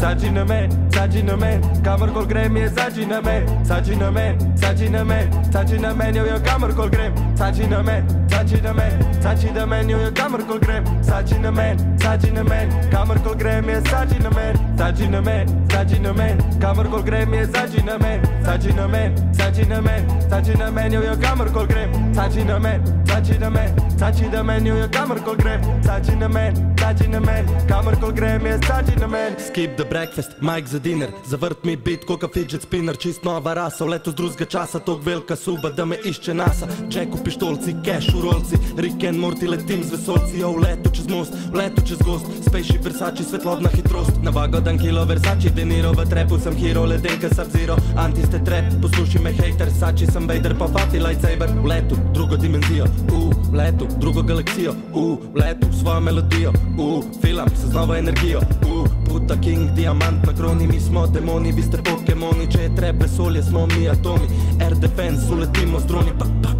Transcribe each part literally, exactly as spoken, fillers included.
Sači na me, sači na me, kamorkol grem je sači na me, sači na me, sači na me, sači na men jo jo kamorkol grem, sači na me, sači na me, sači na men jo jo kamorkol grem, sači na men, sači na men, kamorkol grem je sači na men, sači na me, sači na men, kamorkol grem je sači na men, sači na men, sači na men, sači na men jo jo kamorkol grem, sači na men, sači na men, sači na men jo jo kamorkol grem, sači na men, sači na men, kamorkol grem je sači na men. Skip the breakfast, majk za diner, zavrt mi bit, koka fidget spinner, čist nova rasa, v letu z drugega časa, tog velika suba, da me išče NASA, ček u pištolci, cash u rolci, Rick and Morty, letim z vesolci, jo v letu čez most, v letu čez gost, spejši Versace, svetlobna hitrost, na vagodan kilo Versace, deniro v trepu, sem hero, ledenka Sub-Zero, anti ste trap, posluši me hejter, sači sem Vader, pa fati lightsaber, v letu, drugo dimenzijo, u, v letu, drugo galaksijo, u, v letu, svojo melodijo, u, filam se z novo energijo, u, puta King, diamant na kroni, mi smo demoni, vi ste Pokémoni, če je treb vesolje, smo mi atomi, Air Defense, uletimo z droni, pa, pa.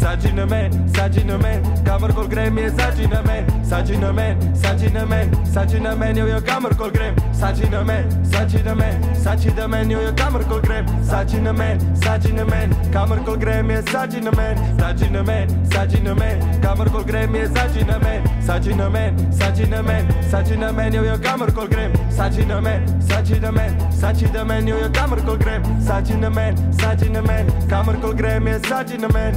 Sači na men, sači na men, kamorkol grem je sači na men, sači na men, sači na men, sači na men jo jo kamorkol grem, sači na men, sači na men, sači na men jo jo kamorkol grem, sači na men, sači na men, kamorkol grem je sači na men, sači na men, sači na men, kamorkol grem je sači na men, sači na men, sači na men, sači na men jo jo kamorkol grem, sači na men, sači na men, sači na men jo jo kamorkol grem, sači na men, sači na men, kamorkol grem je sači na men.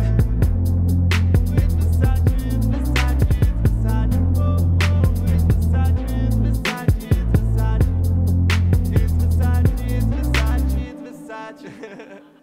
Yeah.